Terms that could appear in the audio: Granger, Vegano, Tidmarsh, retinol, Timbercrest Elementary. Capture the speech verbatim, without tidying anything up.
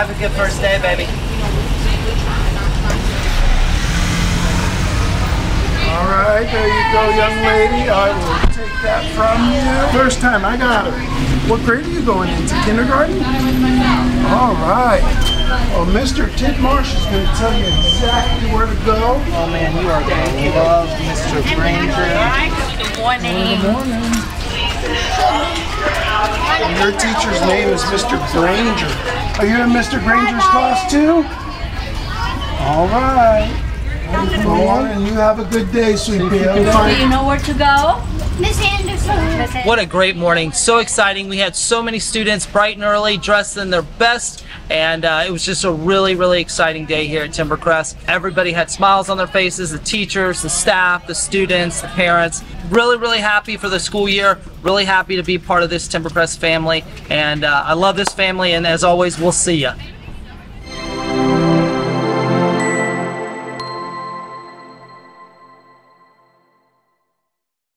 Have a good first day, baby. All right, there you go, young lady. I will take that from you. First time I got her. What grade are you going into? Kindergarten? All right. Well, Mister Tidmarsh is going to tell you exactly where to go. Oh, man, you are going to love Mister Granger. Good morning. Good morning. And your teacher's name is Mister Granger. Are you in Mister Granger's class, too? All right. Go on and you have a good day, sweetie. Do you know where to go? Miss Anderson. What a great morning. So exciting. We had so many students bright and early, dressed in their best, and uh, it was just a really, really exciting day here at Timbercrest. Everybody had smiles on their faces, the teachers, the staff, the students, the parents. Really, really happy for the school year. Really happy to be part of this Timbercrest family, and uh, I love this family, and as always, we'll see you.